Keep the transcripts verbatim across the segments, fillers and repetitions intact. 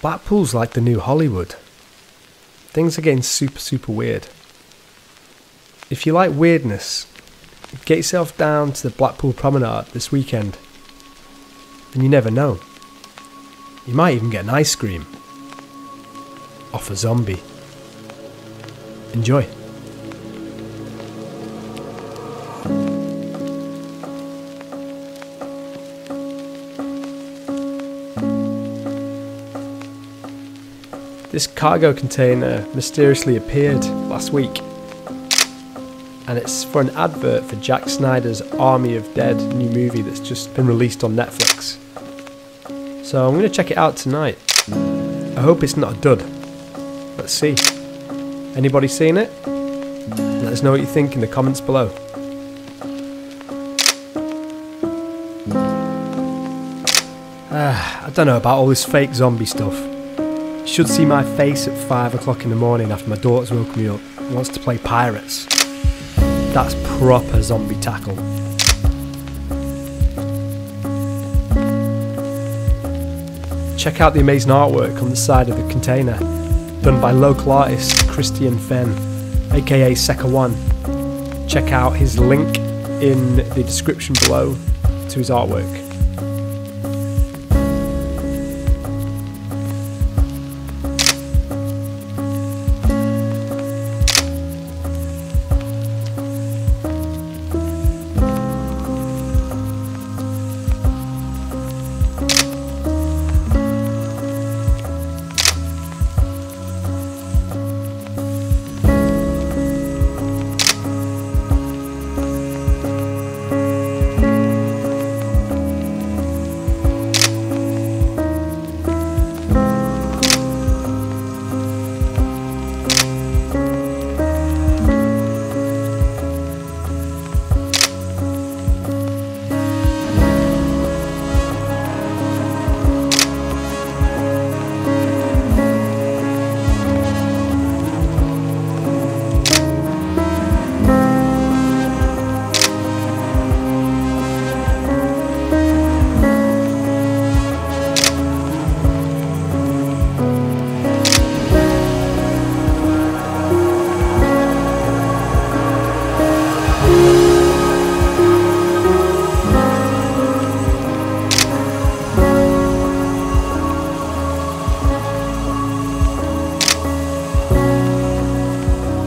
Blackpool's like the new Hollywood. Things are getting super, super weird. If you like weirdness, get yourself down to the Blackpool Promenade this weekend. And you never know. You might even get an ice cream. Off a zombie. Enjoy. This cargo container mysteriously appeared last week, and it's for an advert for Zack Snyder's Army of the Dead new movie that's just been released on Netflix. So I'm going to check it out tonight. I hope it's not a dud. Let's see. Anybody seen it? Let us know what you think in the comments below. Ah, I don't know about all this fake zombie stuff. You should see my face at five o'clock in the morning after my daughter's woke me up and wants to play pirates. That's proper zombie tackle. Check out the amazing artwork on the side of the container, done by local artist Christian Fenn, aka Seca One. Check out his link in the description below to his artwork.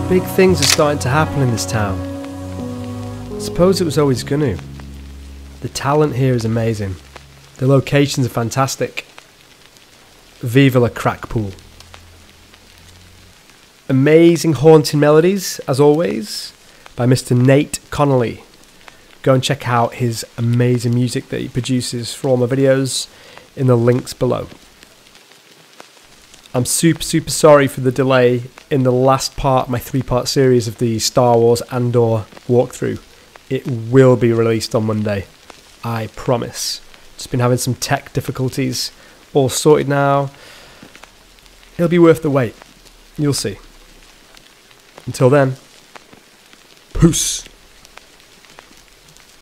Big things are starting to happen in this town. I suppose it was always gonna. The talent here is amazing. The locations are fantastic. Viva la Crackpool. Amazing haunting melodies, as always, by Mister Nate Connolly. Go and check out his amazing music that he produces for all my videos in the links below. I'm super, super sorry for the delay in the last part of my three-part series of the Star Wars Andor walkthrough. It will be released on Monday. I promise. Just been having some tech difficulties. All sorted now. It'll be worth the wait. You'll see. Until then, peace.